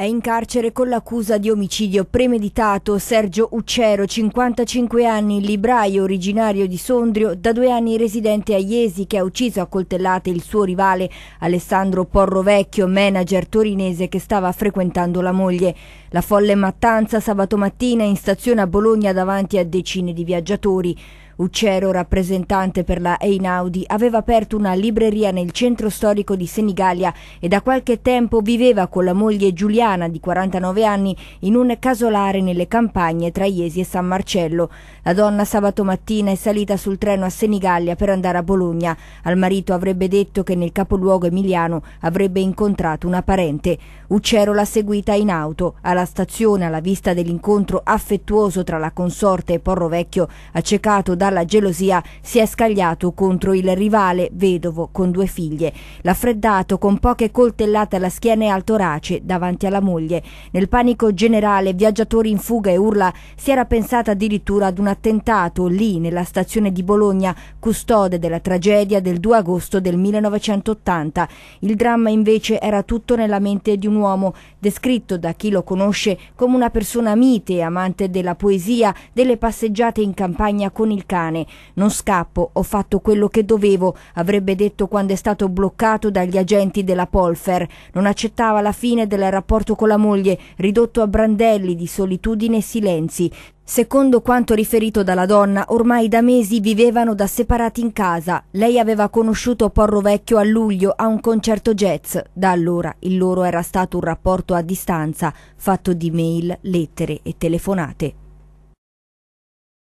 È in carcere con l'accusa di omicidio premeditato Sergio Ucciero, 55 anni, libraio originario di Sondrio, da 2 anni residente a Jesi, che ha ucciso a coltellate il suo rivale Alessandro Porrovecchio, manager torinese che stava frequentando la moglie. La folle mattanza sabato mattina in stazione a Bologna davanti a decine di viaggiatori. Ucciero, rappresentante per la Einaudi, aveva aperto una libreria nel centro storico di Senigallia e da qualche tempo viveva con la moglie Giuliana, di 49 anni, in un casolare nelle campagne tra Jesi e San Marcello. La donna sabato mattina è salita sul treno a Senigallia per andare a Bologna. Al marito avrebbe detto che nel capoluogo emiliano avrebbe incontrato una parente. Ucciero l'ha seguita in auto. Alla stazione, alla vista dell'incontro affettuoso tra la consorte e Porrovecchio, accecato dalla gelosia, si è scagliato contro il rivale, vedovo con 2 figlie. L'ha freddato con poche coltellate alla schiena e al torace davanti alla moglie. Nel panico generale, viaggiatori in fuga e urla, si era pensata addirittura ad un attentato lì nella stazione di Bologna, custode della tragedia del 2 agosto del 1980. Il dramma invece era tutto nella mente di un uomo, descritto da chi lo conosce come una persona mite, amante della poesia, delle passeggiate in campagna con il cane. Non scappo, ho fatto quello che dovevo, avrebbe detto quando è stato bloccato dagli agenti della Polfer. Non accettava la fine del rapporto con la moglie, ridotto a brandelli di solitudine e silenzi. Secondo quanto riferito dalla donna, ormai da mesi vivevano da separati in casa. Lei aveva conosciuto Porrovecchio a luglio a un concerto jazz. Da allora il loro era stato un rapporto a distanza, fatto di mail, lettere e telefonate.